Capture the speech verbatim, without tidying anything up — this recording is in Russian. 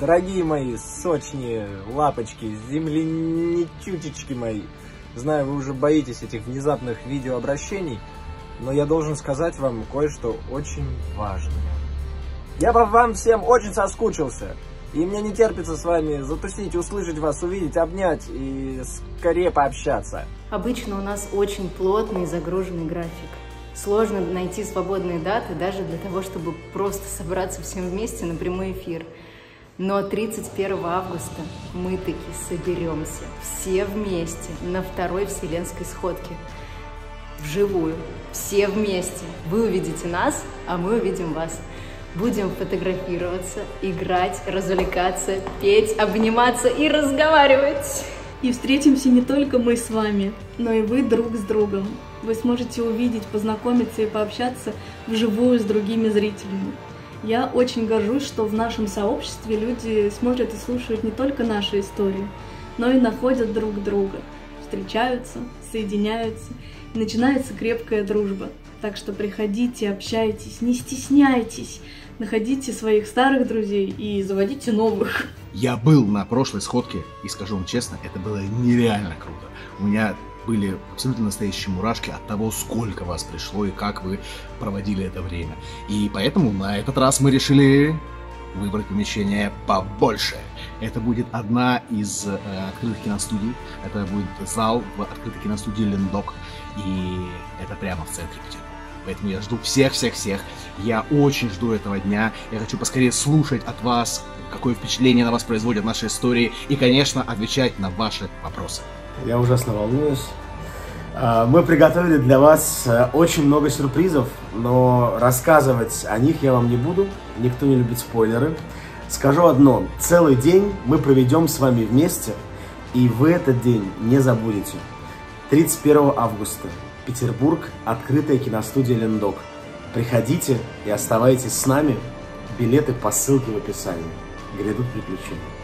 Дорогие мои сочные лапочки, земляничутечки мои, знаю, вы уже боитесь этих внезапных видеообращений, но я должен сказать вам кое-что очень важное. Я по вам всем очень соскучился, и мне не терпится с вами затусить, услышать вас, увидеть, обнять и скорее пообщаться. Обычно у нас очень плотный и загруженный график. Сложно найти свободные даты даже для того, чтобы просто собраться всем вместе на прямой эфир. Но тридцать первого августа мы таки соберемся все вместе на Второй Вселенской Сходке. Вживую. Все вместе. Вы увидите нас, а мы увидим вас. Будем фотографироваться, играть, развлекаться, петь, обниматься и разговаривать. И встретимся не только мы с вами, но и вы друг с другом. Вы сможете увидеть, познакомиться и пообщаться вживую с другими зрителями. Я очень горжусь, что в нашем сообществе люди смотрят и слушают не только наши истории, но и находят друг друга, встречаются, соединяются, и начинается крепкая дружба. Так что приходите, общайтесь, не стесняйтесь, находите своих старых друзей и заводите новых. Я был на прошлой сходке, и скажу вам честно, это было нереально круто. У меня были абсолютно настоящие мурашки от того, сколько вас пришло и как вы проводили это время. И поэтому на этот раз мы решили выбрать помещение побольше. Это будет одна из э, открытых киностудий. Это будет зал в открытой киностудии «Лендок». И это прямо в центре Петербурга. Поэтому я жду всех-всех-всех. Я очень жду этого дня. Я хочу поскорее слушать от вас, какое впечатление на вас производят наши истории. И, конечно, отвечать на ваши вопросы. Я ужасно волнуюсь. Мы приготовили для вас очень много сюрпризов, но рассказывать о них я вам не буду. Никто не любит спойлеры. Скажу одно. Целый день мы проведем с вами вместе, и вы этот день не забудете. тридцать первого августа. Петербург. Открытая киностудия «Лендок». Приходите и оставайтесь с нами. Билеты по ссылке в описании. Грядут приключения.